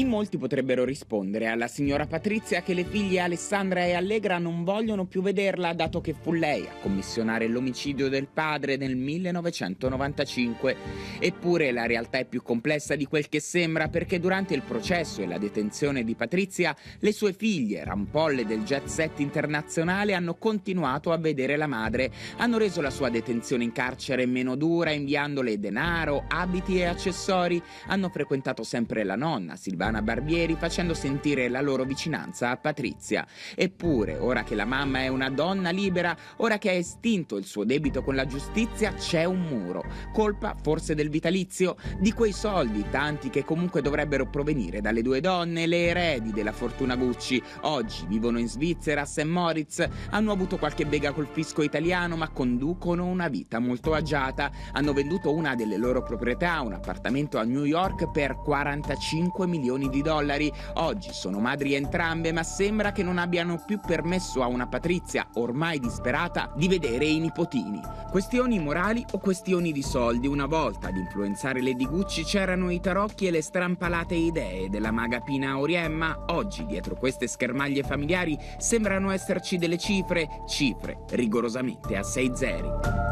In molti potrebbero rispondere alla signora Patrizia che le figlie Alessandra e Allegra non vogliono più vederla, dato che fu lei a commissionare l'omicidio del padre nel 1995. Eppure la realtà è più complessa di quel che sembra, perché durante il processo e la detenzione di Patrizia le sue figlie, rampolle del jet set internazionale, hanno continuato a vedere la madre. Hanno reso la sua detenzione in carcere meno dura inviandole denaro, abiti e accessori. Hanno frequentato sempre la nonna, Ivana Barbieri, facendo sentire la loro vicinanza a Patrizia. Eppure, ora che la mamma è una donna libera, ora che ha estinto il suo debito con la giustizia, c'è un muro. Colpa forse del vitalizio, di quei soldi tanti che comunque dovrebbero provenire dalle due donne, le eredi della fortuna Gucci. Oggi vivono in Svizzera, a St. Moritz, hanno avuto qualche bega col fisco italiano, ma conducono una vita molto agiata. Hanno venduto una delle loro proprietà, un appartamento a New York, per 45 milioni di dollari. Oggi sono madri entrambe, ma sembra che non abbiano più permesso a una Patrizia ormai disperata di vedere i nipotini. Questioni morali o questioni di soldi? Una volta ad influenzare le di Gucci c'erano i tarocchi e le strampalate idee della maga Pina Auriemma. Oggi dietro queste schermaglie familiari sembrano esserci delle cifre rigorosamente a 6 zeri.